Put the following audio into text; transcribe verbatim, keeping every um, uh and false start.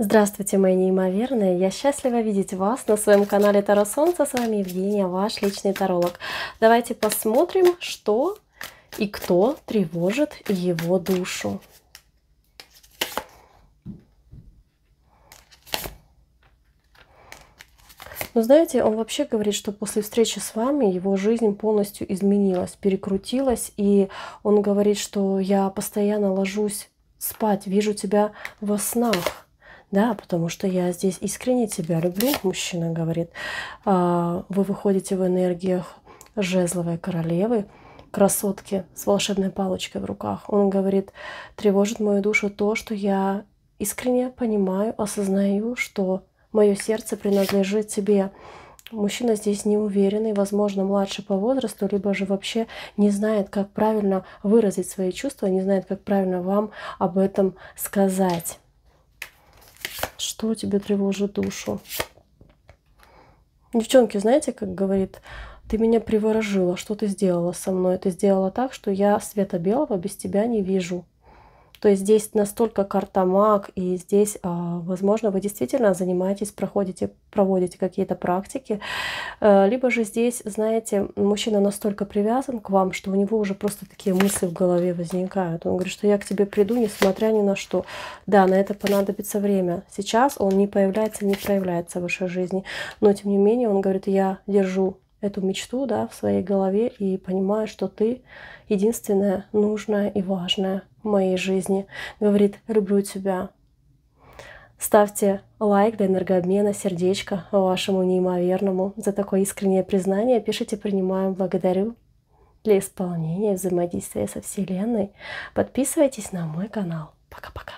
Здравствуйте, мои неимоверные! Я счастлива видеть вас на своем канале Тара Солнца. С вами Евгения, ваш личный таролог. Давайте посмотрим, что и кто тревожит его душу. Но знаете, он вообще говорит, что после встречи с вами его жизнь полностью изменилась, перекрутилась. И он говорит, что я постоянно ложусь спать, вижу тебя во снах. Да, потому что я здесь искренне тебя люблю, мужчина говорит. Вы выходите в энергиях жезловой королевы, красотки с волшебной палочкой в руках. Он говорит, тревожит мою душу то, что я искренне понимаю, осознаю, что мое сердце принадлежит тебе. Мужчина здесь неуверенный, возможно, младше по возрасту, либо же вообще не знает, как правильно выразить свои чувства, не знает, как правильно вам об этом сказать. Что тебе тревожит душу? Девчонки, знаете, как говорит, ты меня приворожила, что ты сделала со мной? Ты сделала так, что я света белого без тебя не вижу. То есть здесь настолько карта маг, и здесь, возможно, вы действительно занимаетесь, проходите, проводите какие-то практики. Либо же здесь, знаете, мужчина настолько привязан к вам, что у него уже просто такие мысли в голове возникают. Он говорит, что я к тебе приду, несмотря ни на что. Да, на это понадобится время. Сейчас он не появляется, не проявляется в вашей жизни. Но, тем не менее, он говорит, я держу эту мечту, да, в своей голове и понимаю, что ты единственная, нужная и важная в моей жизни. Говорит, люблю тебя. Ставьте лайк для энергообмена, сердечко вашему неимоверному за такое искреннее признание. Пишите «Принимаю, благодарю» для исполнения взаимодействия со Вселенной. Подписывайтесь на мой канал. Пока-пока.